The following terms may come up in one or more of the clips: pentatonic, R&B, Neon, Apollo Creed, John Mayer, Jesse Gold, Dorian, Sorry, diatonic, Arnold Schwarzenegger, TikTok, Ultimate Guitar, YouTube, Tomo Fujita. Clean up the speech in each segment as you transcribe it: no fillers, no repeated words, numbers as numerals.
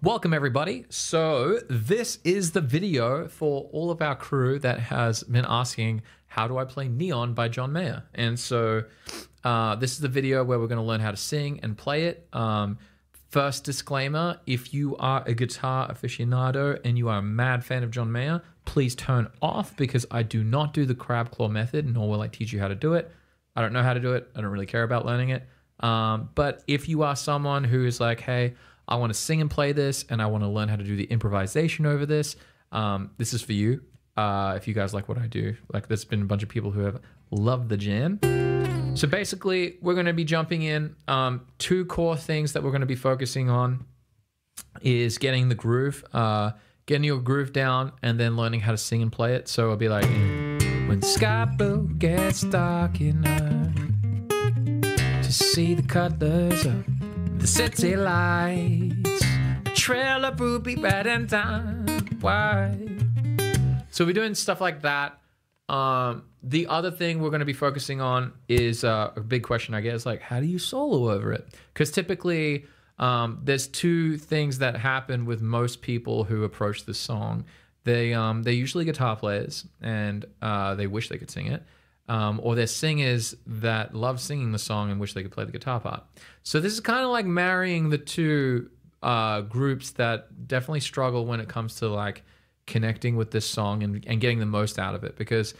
Welcome everybody. So this is the video for all of our crew that has been asking, how do I play Neon by John Mayer? And so this is the video where we're going to learn how to sing and play it. First disclaimer, if you are a guitar aficionado and you are a mad fan of John Mayer, please turn off because I do not do the crab claw method, nor will I teach you how to do it. I don't know how to do it. I don't really care about learning it. But if you are someone who is like, hey, I want to sing and play this, and I want to learn how to do the improvisation over this. This is for you. If you guys like what I do, like there's been a bunch of people who have loved the jam. So basically, we're going to be jumping in. Two core things that we're going to be focusing on is getting the groove, getting your groove down, and then learning how to sing and play it. So it'll be like, when Sky Blue gets dark enough to see the colors of the city lights, a trail of ruby red and white. So we're doing stuff like that. The other thing we're going to be focusing on is a big question I get is like, how do you solo over it? Because typically there's two things that happen with most people who approach this song. They're usually guitar players and they wish they could sing it. Or they're singers that love singing the song and wish they could play the guitar part. So this is kind of like marrying the two groups that definitely struggle when it comes to like connecting with this song and getting the most out of it. Because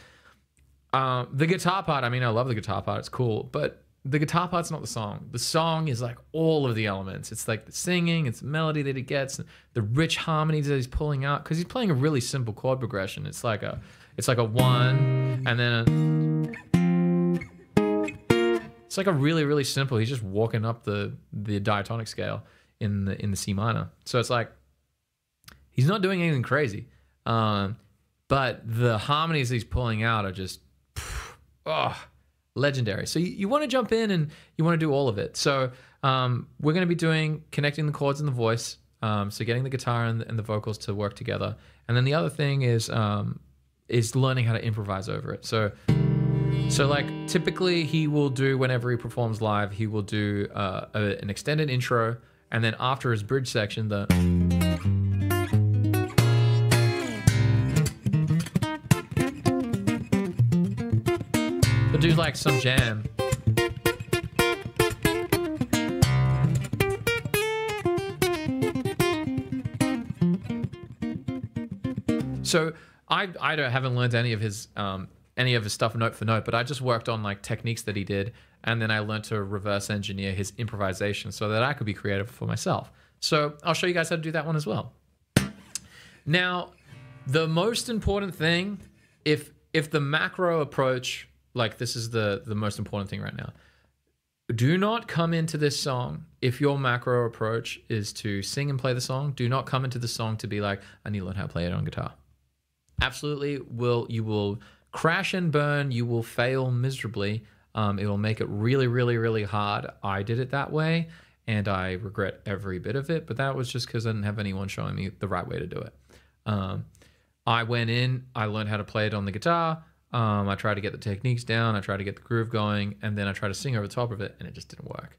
the guitar part, I mean, I love the guitar part, it's cool, but the guitar part's not the song. The song is like all of the elements. It's like the singing, it's the melody that he gets, the rich harmonies that he's pulling out, because he's playing a really simple chord progression. It's like a one and then a... It's like a really simple. He's just walking up the diatonic scale in the C minor. So it's like he's not doing anything crazy, but the harmonies he's pulling out are just legendary. So you want to jump in and you want to do all of it. So we're going to be doing connecting the chords and the voice. So getting the guitar and the vocals to work together. And then the other thing is learning how to improvise over it. So like typically he will do, whenever he performs live, he will do an extended intro, and then after his bridge section, he'll do like some jam. So I haven't learned any of his stuff note for note, but I just worked on like techniques that he did, and then I learned to reverse engineer his improvisation so that I could be creative for myself. So I'll show you guys how to do that one as well. Now, the most important thing, if the macro approach, like this is the most important thing right now, do not come into this song if your macro approach is to sing and play the song. Do not come into the song to be like, I need to learn how to play it on guitar. Absolutely, you will crash and burn. You will fail miserably. It will make it really hard. I did it that way and I regret every bit of it, but that was just because I didn't have anyone showing me the right way to do it. I went in, I learned how to play it on the guitar. I tried to get the techniques down. I tried to get the groove going, and then I tried to sing over the top of it, and it just didn't work.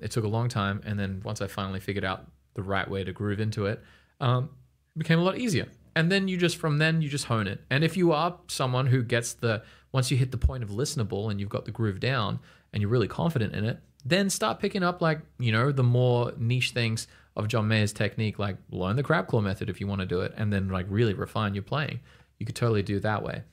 It took a long time, and then once I finally figured out the right way to groove into it, it became a lot easier. And then you just hone it. And if you are someone who gets once you hit the point of listenable and you've got the groove down and you're really confident in it, then start picking up like, you know, the more niche things of John Mayer's technique, like learn the crab claw method if you want to do it, and then like really refine your playing. You could totally do it that way.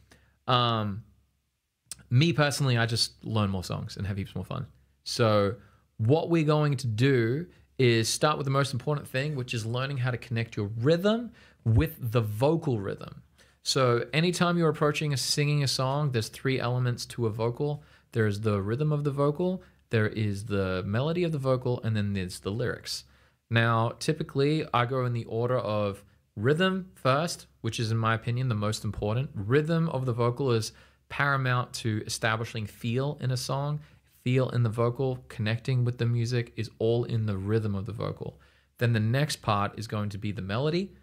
Me personally, I just learn more songs and have heaps more fun. So what we're going to do is start with the most important thing, which is learning how to connect your rhythm with the vocal rhythm. So anytime you're approaching singing a song, there's three elements to a vocal. There's the rhythm of the vocal, there is the melody of the vocal, and then there's the lyrics. Now, typically I go in the order of rhythm first, which is in my opinion the most important. Rhythm of the vocal is paramount to establishing feel in a song. Feel in the vocal, connecting with the music is all in the rhythm of the vocal. Then the next part is going to be the melody,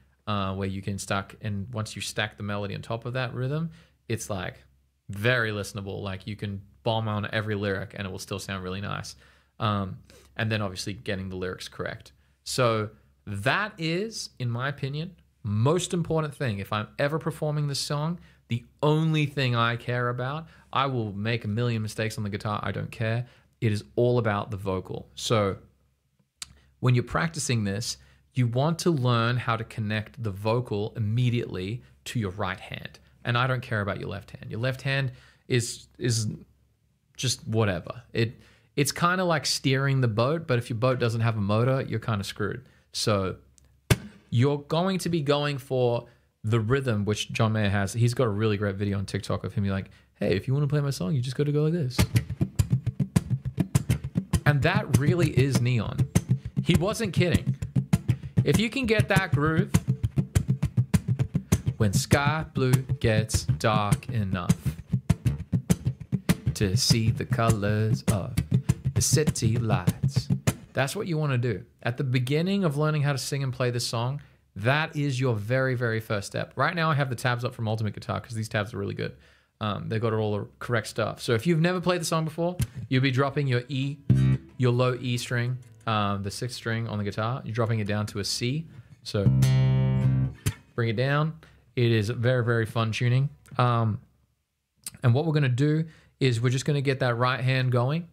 where you can stack, and once you stack the melody on top of that rhythm, it's like very listenable. Like you can bomb on every lyric and it will still sound really nice. And then obviously getting the lyrics correct. So That is, in my opinion, most important thing. If I'm ever performing this song, the only thing I care about, I will make a million mistakes on the guitar, I don't care. It is all about the vocal. So when you're practicing this, you want to learn how to connect the vocal immediately to your right hand. And I don't care about your left hand. Your left hand is just whatever. It's kind of like steering the boat, but if your boat doesn't have a motor, you're kind of screwed. So you're going to be going for the rhythm, which John Mayer has. He's got a really great video on TikTok of him being like, hey, if you want to play my song, you just got to go like this. And that really is Neon. He wasn't kidding. If you can get that groove, when sky blue gets dark enough to see the colors of the city lights, that's what you want to do. At the beginning of learning how to sing and play this song, that is your very, very first step. Right now I have the tabs up from Ultimate Guitar because these tabs are really good. They've got all the correct stuff. So if you've never played the song before, you'll be dropping your E, your low E string, the sixth string on the guitar. You're dropping it down to a C. So bring it down. It is very, very fun tuning. And what we're going to do is we're just going to get that right hand going.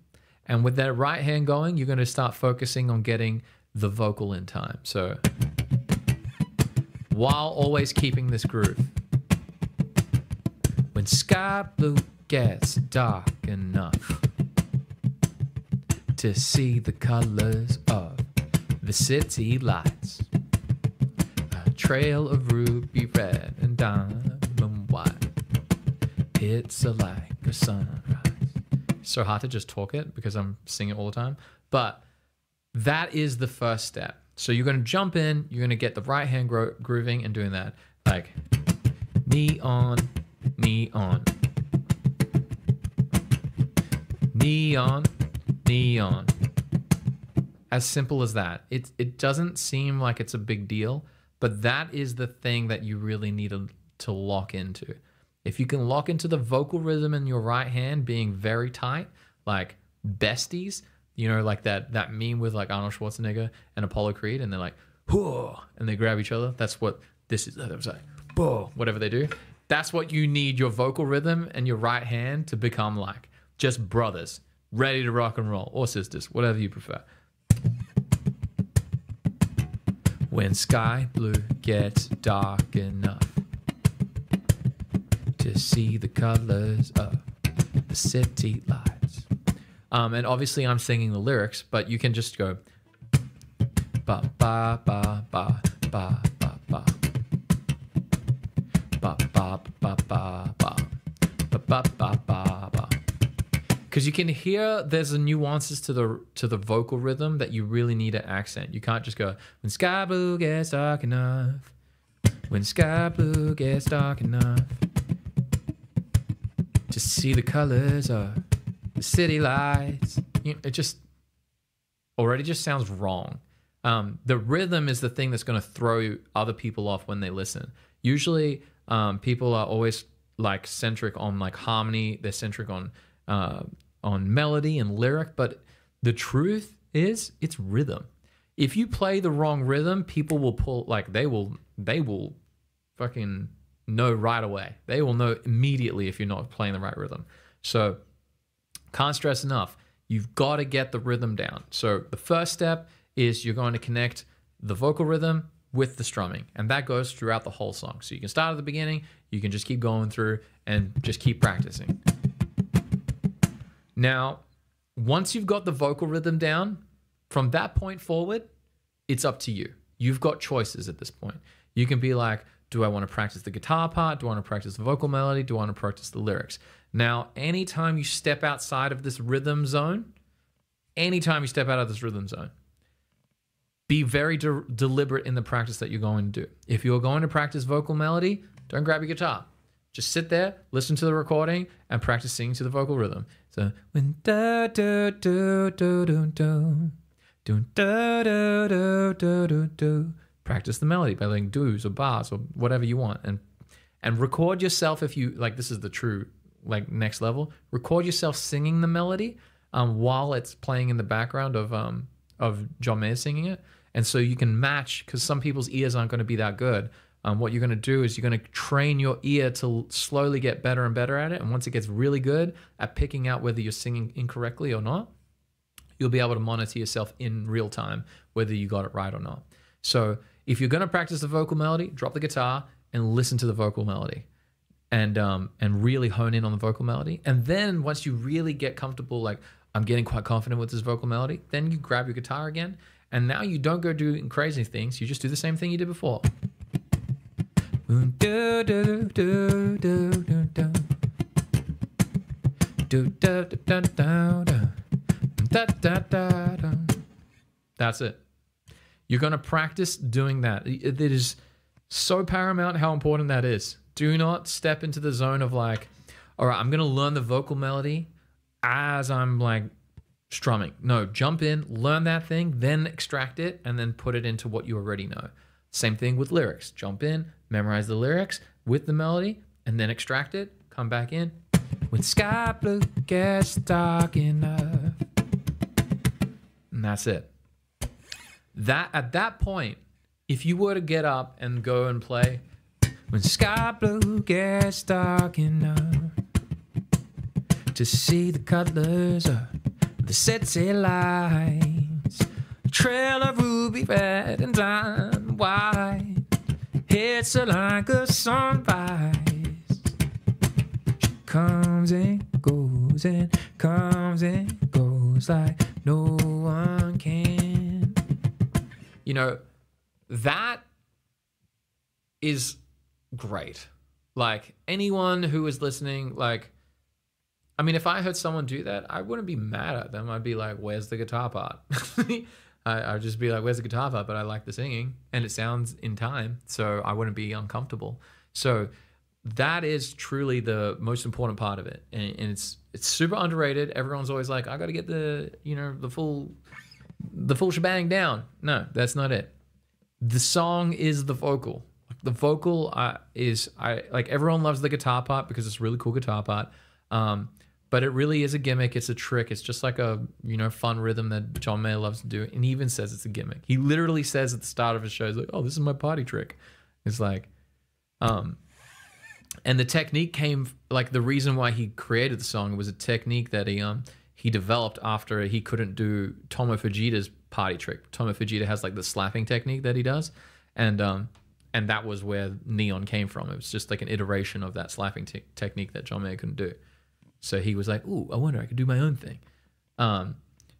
And with that right hand going, you're going to start focusing on getting the vocal in time. So while always keeping this groove. When sky blue gets dark enough to see the colors of the city lights, a trail of ruby red and diamond white, it's like a sunrise. So hard to just talk it because I'm singing it all the time, but that is the first step. So you're going to jump in, you're going to get the right hand grooving and doing that like neon, neon, neon, neon. As simple as that. It doesn't seem like it's a big deal, but that is the thing that you really need to lock into. If you can lock into the vocal rhythm in your right hand being very tight, like besties, you know, like that meme with like Arnold Schwarzenegger and Apollo Creed, and they're like, whoa, and they grab each other. That's what this is. I'm sorry, whoa, whatever they do. That's what you need your vocal rhythm and your right hand to become like. Just brothers, ready to rock and roll, or sisters, whatever you prefer. When sky blue gets dark enough to see the colors of the city lights. And obviously I'm singing the lyrics, but you can just go ba ba ba ba ba ba ba ba ba ba ba ba ba ba ba ba. Because you can hear there's a nuances to the vocal rhythm that you really need to accent. You can't just go when sky blue gets dark enough, when sky blue gets dark enough to see the colors of the city lights. It just already just sounds wrong. The rhythm is the thing that's going to throw other people off when they listen. Usually people are always like centric on like harmony. They're centric on melody and lyric, but the truth is it's rhythm. If you play the wrong rhythm, people will pull, like they will fucking know right away. They will know immediately if you're not playing the right rhythm. So can't stress enough. You've got to get the rhythm down. So the first step is you're going to connect the vocal rhythm with the strumming, and that goes throughout the whole song. So you can start at the beginning, you can just keep going through and just keep practicing. Now, once you've got the vocal rhythm down, from that point forward, it's up to you. You've got choices at this point. You can be like, do I want to practice the guitar part? Do I want to practice the vocal melody? Do I want to practice the lyrics? Now, anytime you step outside of this rhythm zone, be very deliberate in the practice that you're going to do. If you're going to practice vocal melody, don't grab your guitar. Just sit there, listen to the recording, and practice singing to the vocal rhythm. So when da do do do do do do do do do do, practice the melody by doing do's or bars or whatever you want, and record yourself if you like. This is the true like next level. Record yourself singing the melody while it's playing in the background of John Mayer singing it, And so you can match, because some people's ears aren't going to be that good. What you're going to do is you're going to train your ear to slowly get better and better at it. And once it gets really good at picking out whether you're singing incorrectly or not, you'll be able to monitor yourself in real time, whether you got it right or not. So if you're going to practice the vocal melody, drop the guitar and listen to the vocal melody and really hone in on the vocal melody. And then once you really get comfortable, like I'm getting quite confident with this vocal melody, then you grab your guitar again. And now you don't go doing crazy things. You just do the same thing you did before. That's it. You're going to practice doing that. It is so paramount how important that is. Do not step into the zone of like, all right, I'm going to learn the vocal melody as I'm like strumming. No, jump in, learn that thing, then extract it, and then put it into what you already know. Same thing with lyrics. Jump in, memorize the lyrics with the melody, and then extract it, come back in. When sky blue gets dark enough. And that's it. That at that point, if you were to get up and go and play, when sky blue gets dark enough to see the colors of the city lights, a trail of ruby red and dime white, hits her like a sunrise. She comes and goes like no one can. You know, that is great. Like anyone who is listening, like, I mean, if I heard someone do that, I wouldn't be mad at them. I'd be like, where's the guitar part? I'd just be like, where's the guitar part? But I like the singing and it sounds in time, so I wouldn't be uncomfortable. So that is truly the most important part of it. And it's super underrated. Everyone's always like, I got to get the, you know, the full shebang down. No, that's not it. The song is the vocal. The vocal like everyone loves the guitar part because it's a really cool guitar part. But it really is a gimmick. It's a trick. It's just like a, you know, fun rhythm that John Mayer loves to do. And he even says it's a gimmick. He literally says at the start of his shows, like, oh, this is my party trick. It's like, and the technique came, like the reason why he created the song was a technique that he developed after he couldn't do Tomo Fujita's party trick. Tomo Fujita has like the slapping technique that he does. And that was where Neon came from. It was just like an iteration of that slapping technique that John Mayer couldn't do. So he was like, ooh, I wonder, I could do my own thing.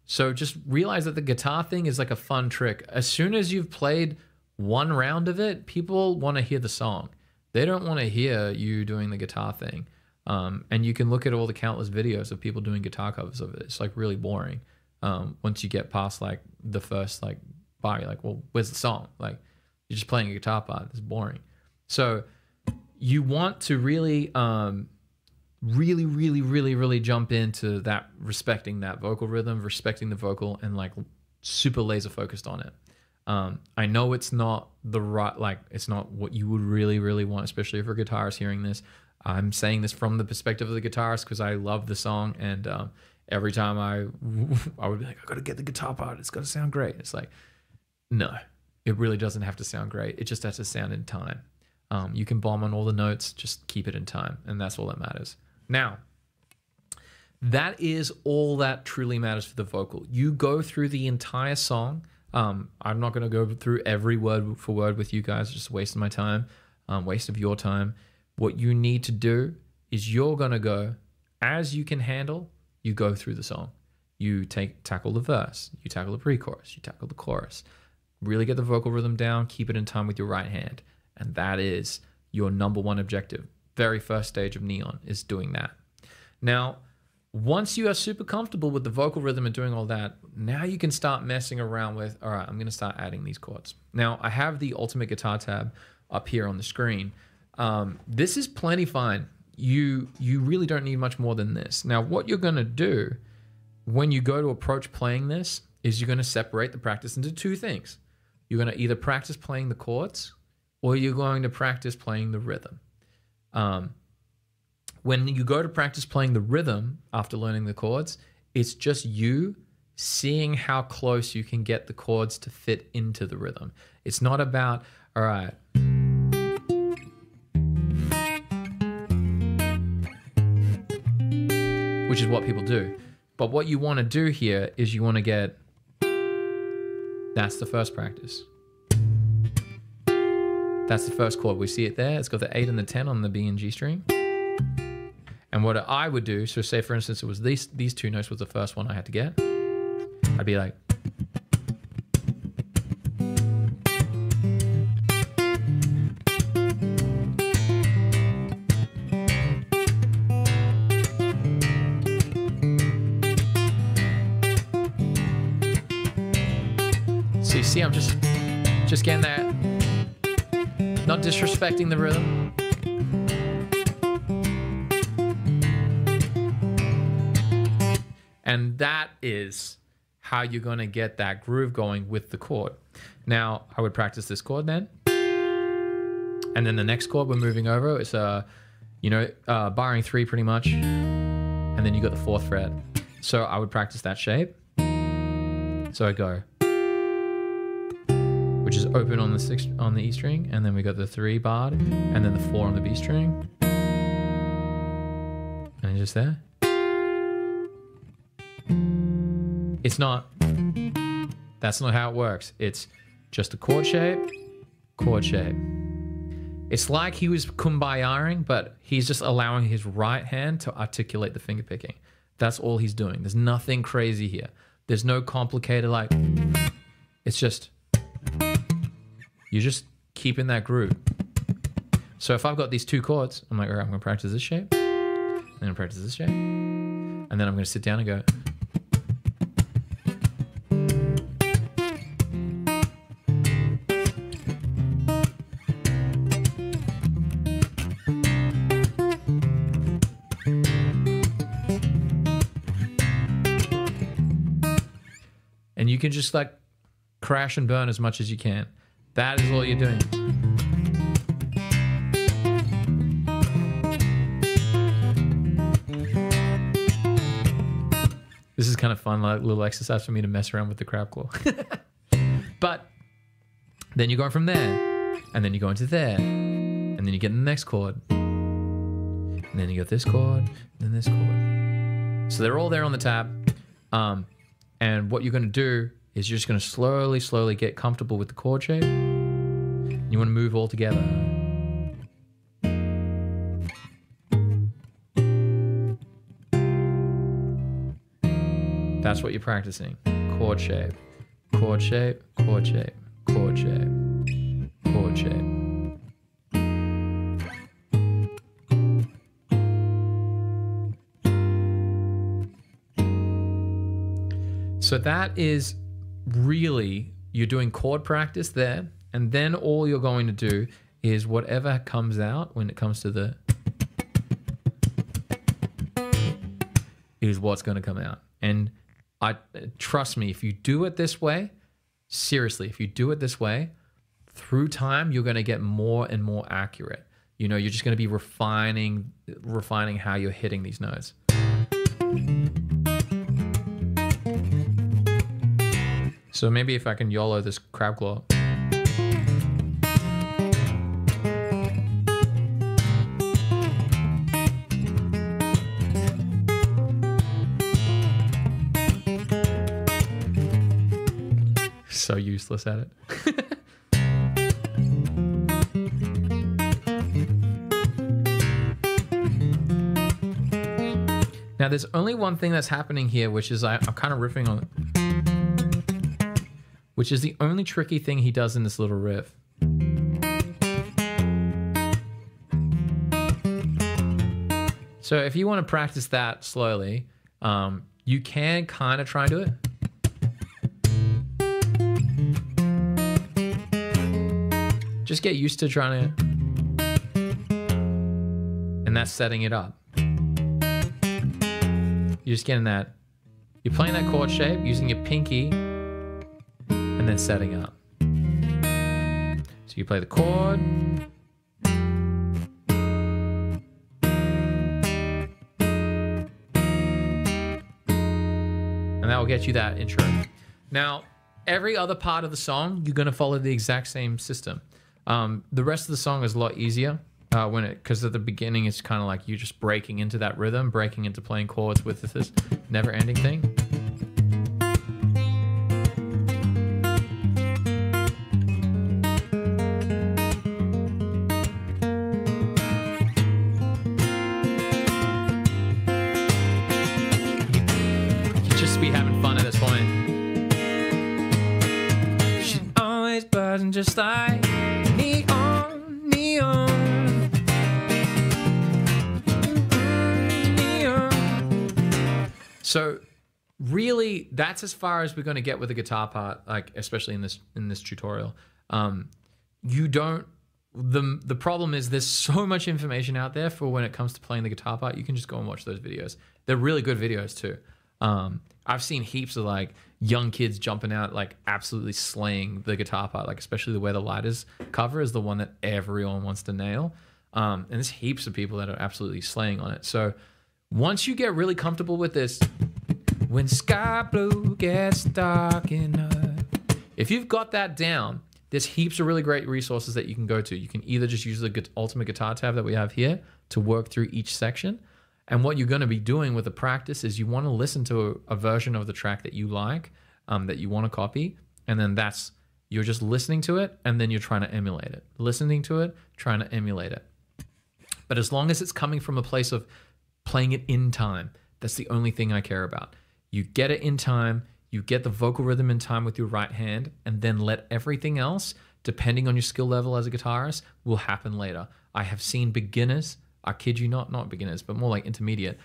So just realize that the guitar thing is like a fun trick. As soon as you've played one round of it, people want to hear the song. They don't want to hear you doing the guitar thing. And you can look at all the countless videos of people doing guitar covers of it. It's like really boring. Once you get past like the first like bar, you're like, well, where's the song? Like you're just playing a guitar part. It's boring. So you want to really... really jump into that, respecting that vocal rhythm, respecting the vocal, and like super laser focused on it. I know it's not the right, like it's not what you would really want, especially if you're a guitarist hearing this. I'm saying this from the perspective of the guitarist because I love the song, and every time I would be like, I gotta get the guitar part, it's gotta sound great. It's like, no, it really doesn't have to sound great. It just has to sound in time. You can bomb on all the notes, just keep it in time, and that's all that matters. Now, that is all that truly matters for the vocal. You go through the entire song. I'm not going to go through every word for word with you guys. It's just wasting my time, waste of your time. What you need to do is you're going to go, as you can handle, you go through the song. You tackle the verse. You tackle the pre-chorus. You tackle the chorus. Really get the vocal rhythm down. Keep it in time with your right hand. And that is your number one objective. Very first stage of Neon is doing that. Now, once you are super comfortable with the vocal rhythm and doing all that, now you can start messing around with, all right, I'm going to start adding these chords. Now, I have the Ultimate Guitar tab up here on the screen. This is plenty fine. You really don't need much more than this. Now, what you're going to do when you go to approach playing this is you're going to separate the practice into two things. You're going to either practice playing the chords or you're going to practice playing the rhythm. When you go to practice playing the rhythm after learning the chords, it's just you seeing how close you can get the chords to fit into the rhythm. It's not about, all right, which is what people do. But what you want to do here is you want to get, that's the first practice. That's the first chord. We see it there. It's got the 8 and the 10 on the B and G string. And what I would do, so say for instance it was these two notes was the first one I had to get. I'd be like, so you see I'm just getting there, not disrespecting the rhythm. And that is how you're going to get that groove going with the chord. Now, I would practice this chord then. And then the next chord we're moving over, it's barring three pretty much. And then you got the 4th fret. So I would practice that shape. So I go, which is open on the E string. And then we got the 3 barred and then the 4 on the B string. And just there. It's not, that's not how it works. It's just a chord shape, chord shape. It's like he was kumbayaing, but he's just allowing his right hand to articulate the finger picking. That's all he's doing. There's nothing crazy here. There's no complicated, like, it's just, you're just keeping that groove. So if I've got these two chords, I'm like, all right, I'm gonna practice this shape, and then practice this shape, and then I'm gonna sit down and go, and you can just like crash and burn as much as you can. That is all you're doing. This is kind of fun, like little exercise for me to mess around with the crab claw. But then you're going from there, and then you go into there, and then you get the next chord, and then you get this chord, and then this chord. So they're all there on the tab. And what you're going to do is you're just going to slowly, slowly get comfortable with the chord shape. You want to move all together. That's what you're practicing. Chord shape, chord shape, chord shape, chord shape, chord shape. So that is really, you're doing chord practice there, and then all you're going to do is whatever comes out when it comes to the is what's going to come out. And trust me, if you do it this way, seriously, if you do it this way, through time, you're going to get more and more accurate. You know, you're just going to be refining how you're hitting these notes. So maybe if I can YOLO this crab claw. So useless at it. Now there's only one thing that's happening here, which is I'm kind of riffing on it, which is the only tricky thing he does in this little riff. So if you want to practice that slowly, you can kind of try and do it. Just get used to trying to, and that's setting it up. You're just getting that, you're playing that chord shape using your pinky, and then setting up. So you play the chord, and that will I'll get you that intro. Now, every other part of the song, you're going to follow the exact same system. The rest of the song is a lot easier because at the beginning, it's kind of like you're just breaking into that rhythm, breaking into playing chords with this never-ending thing. Just like neon, neon, neon. So really, that's as far as we're going to get with the guitar part, like especially in this tutorial. The problem is there's so much information out there for when it comes to playing the guitar part. You can just go and watch those videos. They're really good videos too. I've seen heaps of like young kids jumping out, like absolutely slaying the guitar part, like especially the Where the Light Is cover is the one that everyone wants to nail. And there's heaps of people that are absolutely slaying on it. So once you get really comfortable with this, when sky blue gets dark enough, if you've got that down, there's heaps of really great resources that you can go to. You can either just use the Ultimate Guitar tab that we have here to work through each section. And what you're going to be doing with the practice is you want to listen to a version of the track that you like, that you want to copy. And then you're just listening to it and then you're trying to emulate it. Listening to it, trying to emulate it. But as long as it's coming from a place of playing it in time, that's the only thing I care about. You get it in time, you get the vocal rhythm in time with your right hand, and then let everything else, depending on your skill level as a guitarist, will happen later. I have seen beginners, I kid you not beginners, but more like intermediate,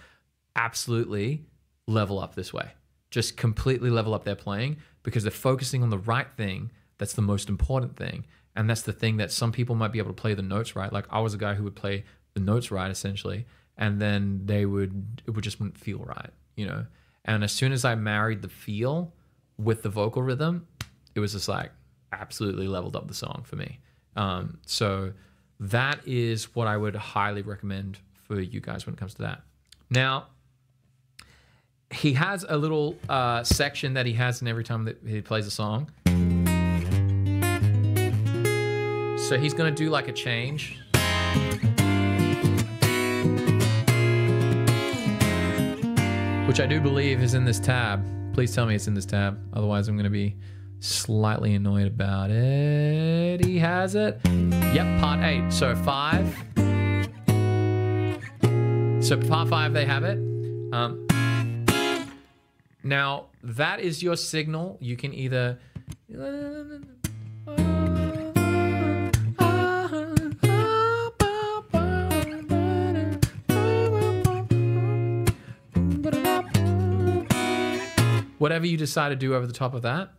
absolutely level up this way. Just completely level up their playing because they're focusing on the right thing that's the most important thing. And that's the thing that some people might be able to play the notes right. Like I was a guy who would play the notes right essentially, and then it just wouldn't feel right, you know? And as soon as I married the feel with the vocal rhythm, it was just like absolutely leveled up the song for me. So that is what I would highly recommend for you guys when it comes to that. Now, he has a little section that he has in every time that he plays a song. So he's gonna do like a change. Which I do believe is in this tab. Please tell me it's in this tab. Otherwise I'm gonna be slightly annoyed about it. He has it. Yep, part 8. So 5. So part 5, they have it. Now that is your signal. You can either whatever you decide to do over the top of that.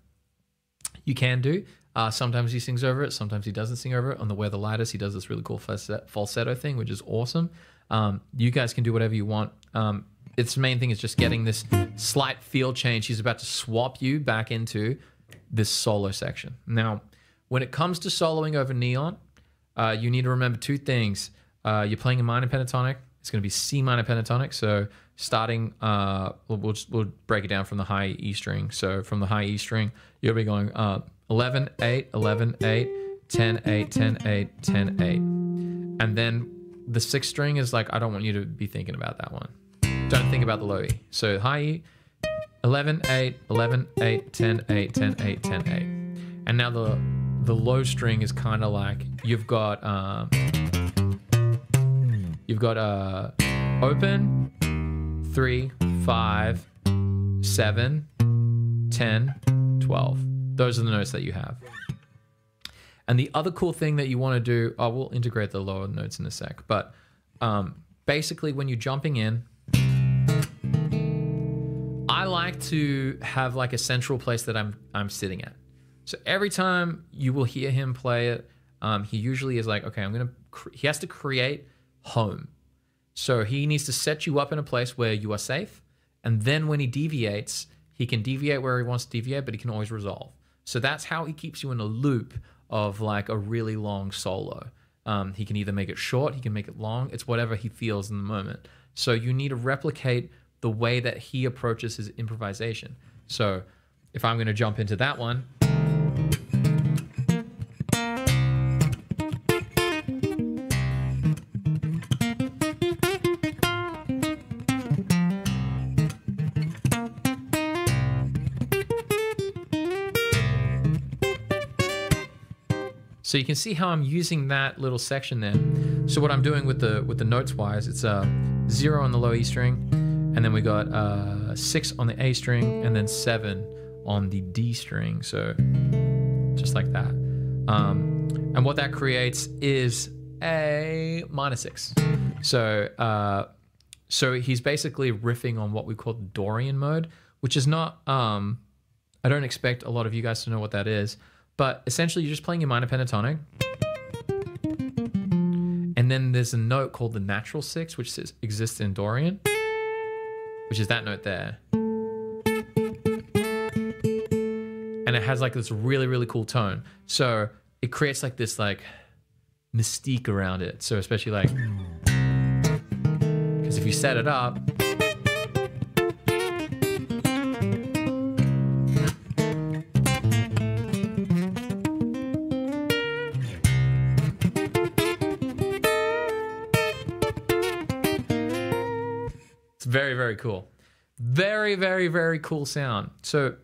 You can do. Sometimes he sings over it. Sometimes he doesn't sing over it. On the Where the Light Is, he does this really cool falsetto thing, which is awesome. You guys can do whatever you want. Its main thing is just getting this slight feel change. He's about to swap you back into this solo section. Now, when it comes to soloing over Neon, you need to remember two things. You're playing a minor pentatonic. It's going to be C minor pentatonic. So starting, we'll break it down from the high E string. So from the high E string, you'll be going 11, 8, 11, 8, 10, 8, 10, 8, 10, 8. And then the 6th string is like, I don't want you to be thinking about that one. Don't think about the low E. So high E, 11, 8, 11, 8, 10, 8, 10, 8, 10, 8. And now the low string is kind of like, you've got open, 3, 5, 7, 10, 12. Those are the notes that you have. And the other cool thing that you want to do, oh, we'll integrate the lower notes in a sec, but basically when you're jumping in, I like to have like a central place that I'm sitting at. So every time you will hear him play it, he usually is like, okay, he has to create home. So he needs to set you up in a place where you are safe. And then when he deviates, he can deviate where he wants to deviate, but he can always resolve. So that's how he keeps you in a loop of like a really long solo. He can either make it short, he can make it long. It's whatever he feels in the moment. So you need to replicate the way that he approaches his improvisation. So if I'm going to jump into that one, so you can see how I'm using that little section there. So what I'm doing with the notes wise, it's 0 on the low E string, and then we got 6 on the A string, and then 7 on the D string. So just like that. And what that creates is a -6. So so he's basically riffing on what we call the Dorian mode, which is not. I don't expect a lot of you guys to know what that is. But essentially, you're just playing your minor pentatonic. And then there's a note called the natural 6, which exists in Dorian, which is that note there. And it has like this really, really cool tone. So it creates like this like mystique around it. So especially like, because if you set it up, very, very cool. Very, very, very cool sound. So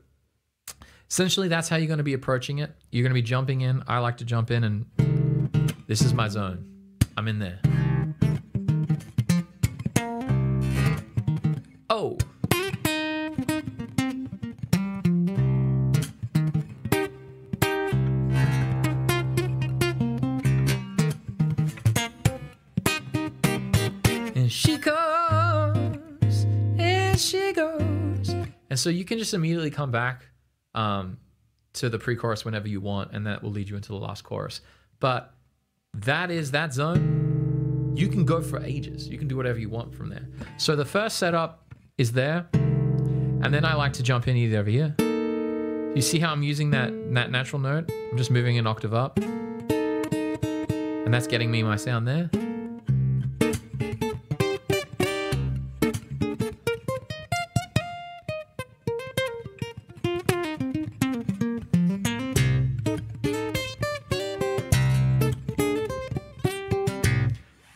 essentially that's how you're going to be approaching it. You're going to be jumping in. I like to jump in, and this is my zone. I'm in there. Oh. And she comes. She goes, and so you can just immediately come back to the pre-chorus whenever you want, and that will lead you into the last chorus. But that is that zone. You can go for ages. You can do whatever you want from there. So the first setup is there, and then I like to jump in either over here. You see how I'm using that natural note? I'm just moving an octave up, and that's getting me my sound there.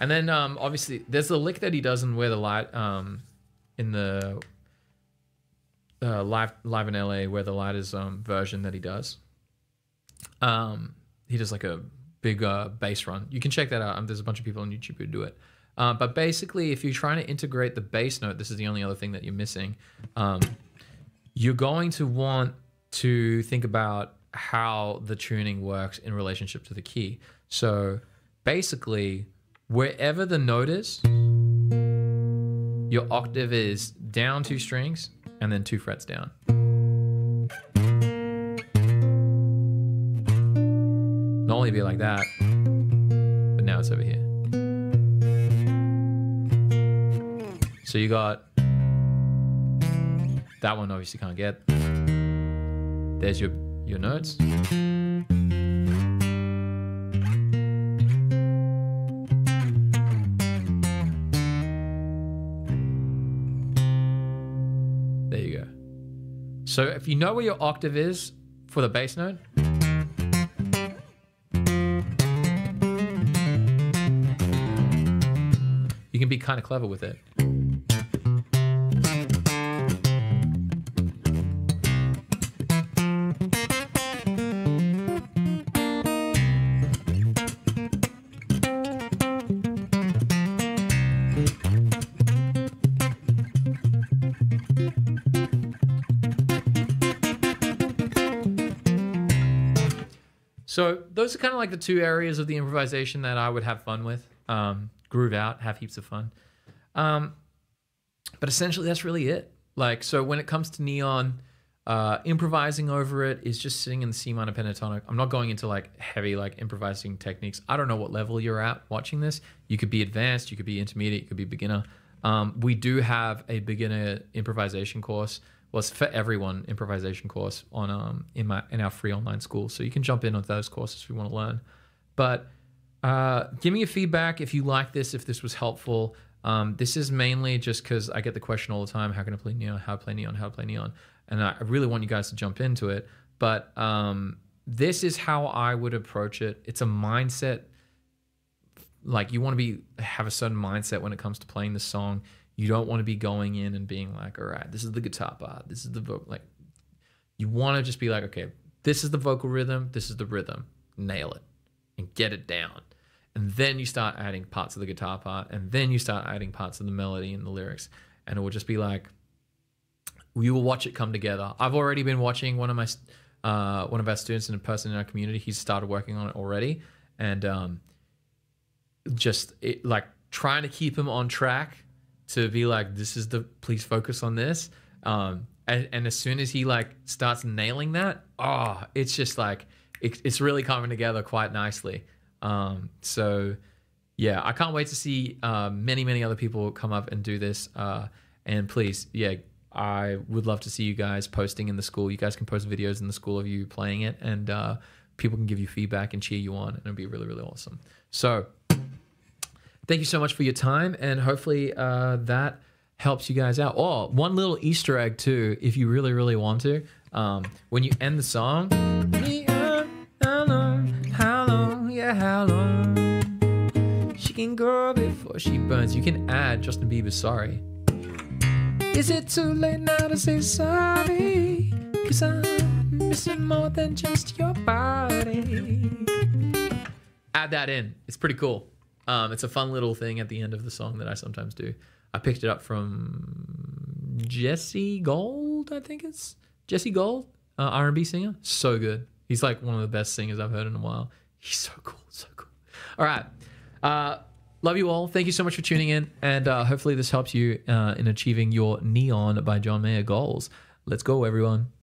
And then obviously there's the lick that he does in Where the Light, in the live in LA, Where the Light Is version that he does. He does like a big bass run. You can check that out. There's a bunch of people on YouTube who do it. But basically, if you're trying to integrate the bass note, this is the only other thing that you're missing. You're going to want to think about how the tuning works in relationship to the key. So basically, wherever the note is, your octave is down 2 strings and then 2 frets down. Normally it'd be like that, but now it's over here. So you got that one, obviously can't get. There's your notes. So if you know where your octave is for the bass note, you can be kind of clever with it. So those are kind of like the two areas of the improvisation that I would have fun with, groove out, have heaps of fun. But essentially, that's really it. Like, so when it comes to Neon, improvising over it is just sitting in the C minor pentatonic. I'm not going into like heavy like improvising techniques. I don't know what level you're at watching this. You could be advanced, you could be intermediate, you could be beginner. We do have a beginner improvisation course. Well, it's for everyone improvisation course on in our free online school. So you can jump in on those courses if you want to learn. But give me your feedback if you like this, if this was helpful. This is mainly just because I get the question all the time, how can I play Neon, how to play Neon, how to play Neon. and I really want you guys to jump into it. But this is how I would approach it. It's a mindset. Like, you want to have a certain mindset when it comes to playing this song. You don't want to be going in and being like, all right, this is the guitar part, this is the vocal. Like, you want to just be like, okay, this is the vocal rhythm, this is the rhythm. Nail it and get it down. And then you start adding parts of the guitar part, and then you start adding parts of the melody and the lyrics. And it will just be like, we will watch it come together. I've already been watching one of our students and a person in our community. He's started working on it already. And like trying to keep him on track to be like, this is the, please focus on this. And as soon as he like starts nailing that, oh, it's just like, it's really coming together quite nicely. So yeah, I can't wait to see many, many other people come up and do this. And please, yeah, I would love to see you guys posting in the school. You guys can post videos in the school of you playing it, and people can give you feedback and cheer you on, and it'll be really, really awesome. So thank you so much for your time, and hopefully that helps you guys out. Oh, one little Easter egg too, if you really, really want to. When you end the song, how long she can go before she burns, you can add Justin Bieber's Sorry. Is it too late now to say sorry? Cause I'm missing more than just your body. Add that in. It's pretty cool. It's a fun little thing at the end of the song that I sometimes do. I picked it up from Jesse Gold, I think it's Jesse Gold, R&B singer. So good. He's like one of the best singers I've heard in a while. He's so cool, so cool. All right. Love you all. Thank you so much for tuning in. And hopefully this helps you in achieving your Neon by John Mayer goals. Let's go, everyone.